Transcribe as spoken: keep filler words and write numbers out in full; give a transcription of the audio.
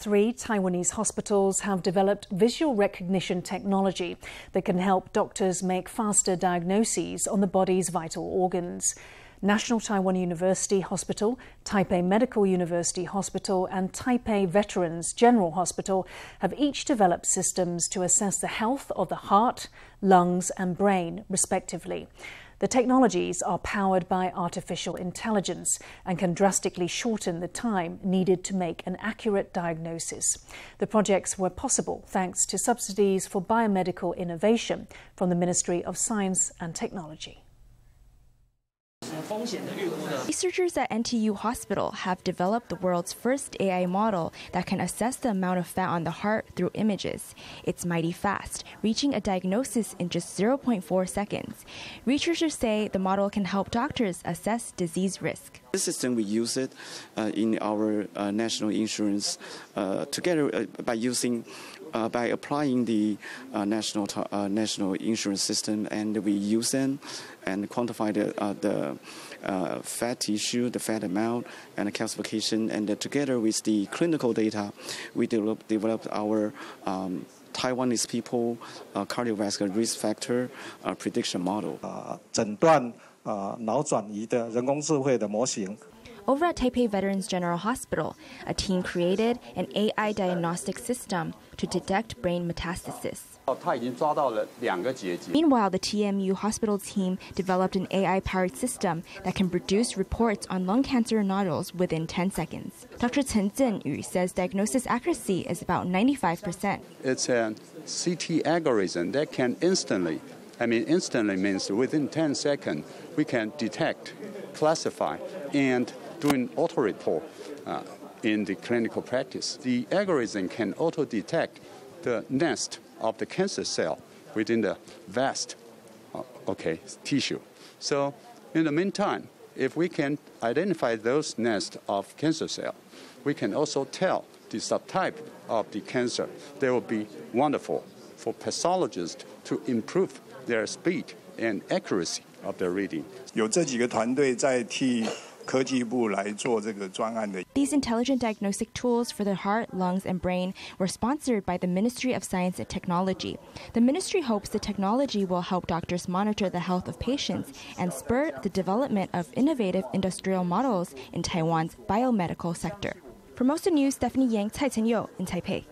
Three Taiwanese hospitals have developed visual recognition technology that can help doctors make faster diagnoses on the body's vital organs. National Taiwan University Hospital, Taipei Medical University Hospital and Taipei Veterans General Hospital have each developed systems to assess the health of the heart, lungs and brain, respectively. The technologies are powered by artificial intelligence and can drastically shorten the time needed to make an accurate diagnosis. The projects were possible thanks to subsidies for biomedical innovation from the Ministry of Science and Technology. Researchers at N T U Hospital have developed the world's first A I model that can assess the amount of fat on the heart through images. It's mighty fast, reaching a diagnosis in just zero point four seconds. Researchers say the model can help doctors assess disease risk. This system, we use it uh, in our uh, national insurance uh, together uh, by using Uh, by applying the uh, national uh, national insurance system, and we use them and quantify the uh, the uh, fat tissue, the fat amount, and the calcification, and uh, together with the clinical data, we develop developed our um, Taiwanese people uh, cardiovascular risk factor uh, prediction model. Uh, 诊断, uh, 脑转移的人工智慧的模型. Over at Taipei Veterans General Hospital, a team created an A I diagnostic system to detect brain metastasis. Meanwhile, the T M U hospital team developed an A I-powered system that can produce reports on lung cancer nodules within ten seconds. Doctor Chen Chen-yu says diagnosis accuracy is about ninety-five percent. It's a C T algorithm that can instantly, I mean instantly means within ten seconds, we can detect, classify, and doing auto-report uh, in the clinical practice. The algorithm can auto-detect the nest of the cancer cell within the vast uh, okay, tissue. So in the meantime, if we can identify those nests of cancer cell, we can also tell the subtype of the cancer. That will be wonderful for pathologists to improve their speed and accuracy of their reading. These intelligent diagnostic tools for the heart, lungs, and brain were sponsored by the Ministry of Science and Technology. The ministry hopes the technology will help doctors monitor the health of patients and spur the development of innovative industrial models in Taiwan's biomedical sector. For Most News, Stephanie Yang, Tsai Chen Yeo in Taipei.